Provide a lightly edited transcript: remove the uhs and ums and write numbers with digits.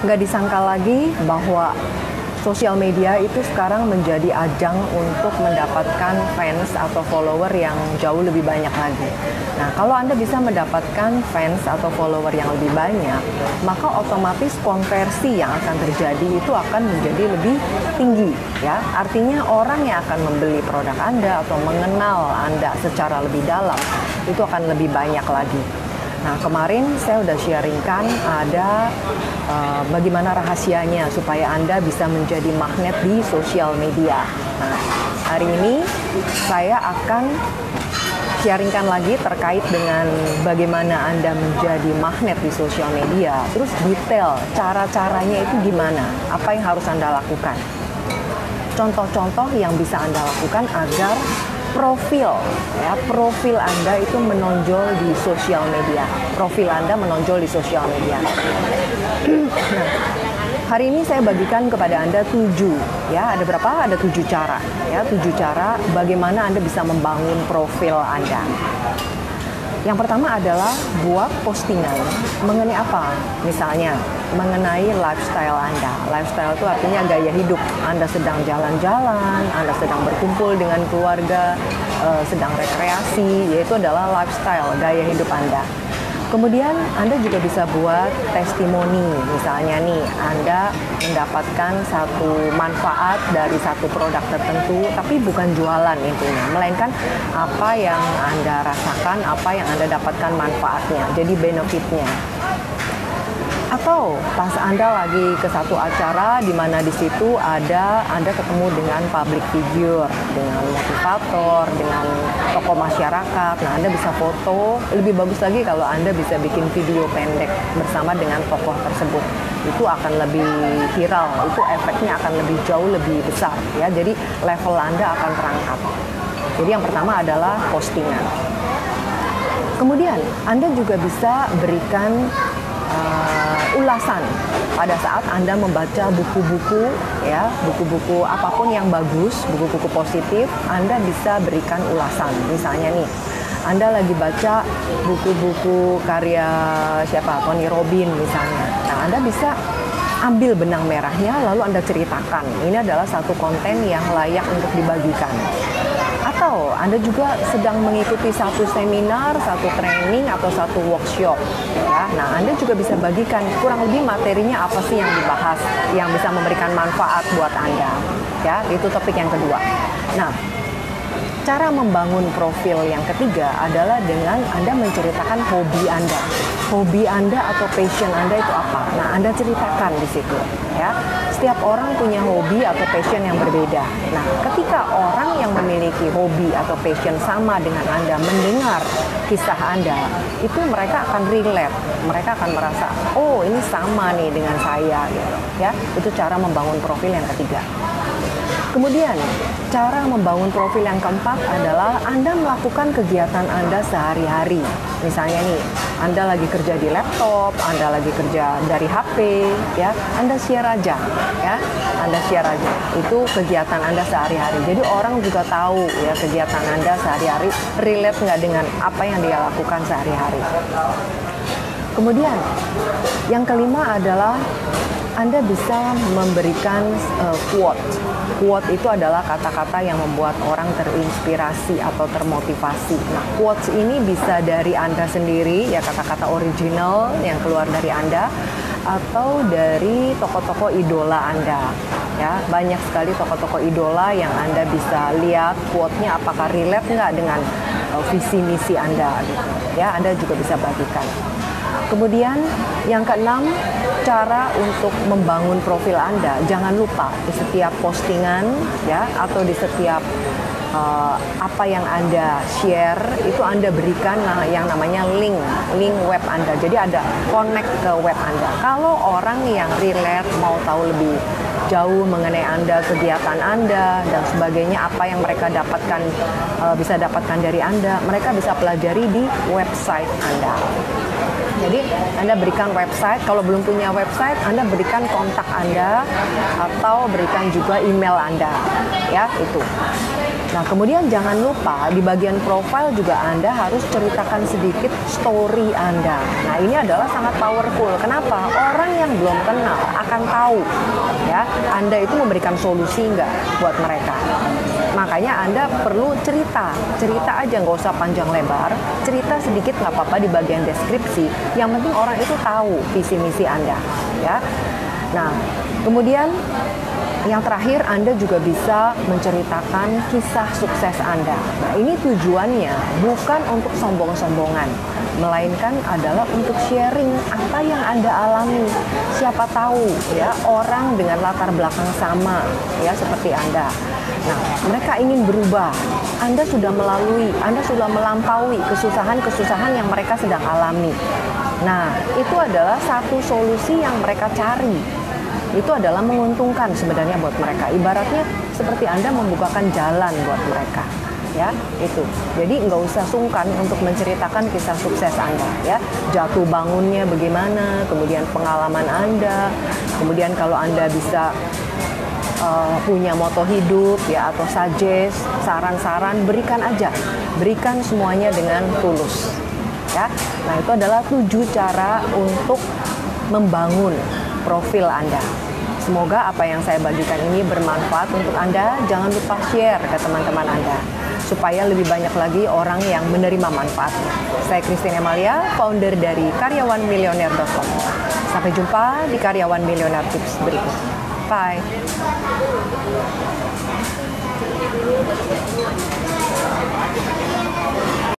Nggak disangka lagi bahwa sosial media itu sekarang menjadi ajang untuk mendapatkan fans atau follower yang jauh lebih banyak lagi. Nah, kalau Anda bisa mendapatkan fans atau follower yang lebih banyak, maka otomatis konversi yang akan terjadi itu akan menjadi lebih tinggi, ya. Artinya orang yang akan membeli produk Anda atau mengenal Anda secara lebih dalam itu akan lebih banyak lagi. Nah, kemarin saya udah sharingkan ada bagaimana rahasianya supaya Anda bisa menjadi magnet di sosial media. Nah, hari ini saya akan sharingkan lagi terkait dengan bagaimana Anda menjadi magnet di sosial media. Terus detail cara-caranya itu gimana, apa yang harus Anda lakukan. Contoh-contoh yang bisa Anda lakukan agar profil Anda itu menonjol di sosial media. Profil Anda menonjol di sosial media. Nah, hari ini saya bagikan kepada Anda 7, ya, ada berapa? Ada 7 cara, ya, 7 cara bagaimana Anda bisa membangun profil Anda. Yang pertama adalah buat postingan mengenai apa? Misalnya, mengenai lifestyle Anda. Lifestyle itu artinya gaya hidup. Anda sedang jalan-jalan, Anda sedang berkumpul dengan keluarga, sedang rekreasi, yaitu adalah lifestyle, gaya hidup Anda. Kemudian Anda juga bisa buat testimoni, misalnya nih Anda mendapatkan satu manfaat dari satu produk tertentu, tapi bukan jualan intinya, melainkan apa yang Anda rasakan, apa yang Anda dapatkan manfaatnya, jadi benefitnya. Atau pas Anda lagi ke satu acara di mana di situ ada Anda ketemu dengan public figure, dengan motivator, dengan tokoh masyarakat. Nah, Anda bisa foto. Lebih bagus lagi kalau Anda bisa bikin video pendek bersama dengan tokoh tersebut. Itu akan lebih viral. Itu efeknya akan lebih jauh lebih besar, ya. Jadi level Anda akan terangkat. Jadi yang pertama adalah postingan. Kemudian Anda juga bisa berikan ulasan pada saat Anda membaca buku-buku, ya, buku-buku apapun yang bagus, buku-buku positif, Anda bisa berikan ulasan. Misalnya nih, Anda lagi baca buku-buku karya siapa? Tony Robbins misalnya. Nah, Anda bisa ambil benang merahnya lalu Anda ceritakan. Ini adalah satu konten yang layak untuk dibagikan. Atau Anda juga sedang mengikuti satu seminar, satu training, atau satu workshop, ya. Nah, Anda juga bisa bagikan kurang lebih materinya apa sih yang dibahas, yang bisa memberikan manfaat buat Anda, ya. Itu topik yang kedua. Nah, cara membangun profil yang ketiga adalah dengan Anda menceritakan hobi Anda. Hobi Anda atau passion Anda itu apa? Nah, Anda ceritakan di situ, ya. Setiap orang punya hobi atau passion yang berbeda. Nah, ketika orang yang memiliki hobi atau passion sama dengan Anda mendengar kisah Anda, itu mereka akan relate. Mereka akan merasa, oh ini sama nih dengan saya, gitu, ya. Itu cara membangun profil yang ketiga. Kemudian, cara membangun profil yang keempat adalah Anda melakukan kegiatan Anda sehari-hari. Misalnya nih, Anda lagi kerja di laptop, Anda lagi kerja dari HP, ya, Anda share aja, ya, Anda share aja. Itu kegiatan Anda sehari-hari. Jadi orang juga tahu, ya, kegiatan Anda sehari-hari relate nggak dengan apa yang dia lakukan sehari-hari. Kemudian, yang kelima adalah Anda bisa memberikan quote. Quote itu adalah kata-kata yang membuat orang terinspirasi atau termotivasi. Nah, quotes ini bisa dari Anda sendiri, ya, kata-kata original yang keluar dari Anda, atau dari tokoh-tokoh idola Anda, ya. Banyak sekali tokoh-tokoh idola yang Anda bisa lihat quote-nya apakah relate nggak dengan visi misi Anda, gitu. Ya, Anda juga bisa bagikan. Kemudian yang keenam, cara untuk membangun profil Anda, jangan lupa di setiap postingan, ya, atau di setiap apa yang Anda share itu Anda berikan yang namanya link web Anda. Jadi ada connect ke web Anda. Kalau orang yang relate mau tahu lebih jauh mengenai Anda, kegiatan Anda, dan sebagainya, apa yang mereka dapatkan, bisa dapatkan dari Anda, mereka bisa pelajari di website Anda. Jadi Anda berikan website, kalau belum punya website Anda berikan kontak Anda atau berikan juga email Anda, ya itu. Nah kemudian jangan lupa di bagian profile juga Anda harus ceritakan sedikit story Anda. Nah ini adalah sangat powerful. Kenapa? Orang yang belum kenal akan tahu ya Anda itu memberikan solusi nggak buat mereka. Makanya Anda perlu cerita aja, nggak usah panjang lebar, cerita sedikit nggak apa-apa di bagian deskripsi. Yang penting orang itu tahu visi misi Anda ya. Nah kemudian yang terakhir, Anda juga bisa menceritakan kisah sukses Anda. Nah, ini tujuannya bukan untuk sombong-sombongan, melainkan adalah untuk sharing apa yang Anda alami. Siapa tahu ya orang dengan latar belakang sama ya seperti Anda. Nah, mereka ingin berubah. Anda sudah melalui, Anda sudah melampaui kesusahan-kesusahan yang mereka sedang alami. Nah, itu adalah satu solusi yang mereka cari. Itu adalah menguntungkan sebenarnya buat mereka. Ibaratnya seperti Anda membukakan jalan buat mereka, ya itu. Jadi nggak usah sungkan untuk menceritakan kisah sukses Anda, ya jatuh bangunnya bagaimana, kemudian pengalaman Anda, kemudian kalau Anda bisa punya moto hidup ya atau suggest, saran-saran berikan aja, berikan semuanya dengan tulus, ya. Nah itu adalah 7 cara untuk membangun profil Anda. Semoga apa yang saya bagikan ini bermanfaat untuk Anda. Jangan lupa share ke teman-teman Anda supaya lebih banyak lagi orang yang menerima manfaatnya. Saya Kristine Emalia, founder dari karyawanmillionaire.com. Sampai jumpa di Karyawan Millionaire Tips berikutnya. Bye.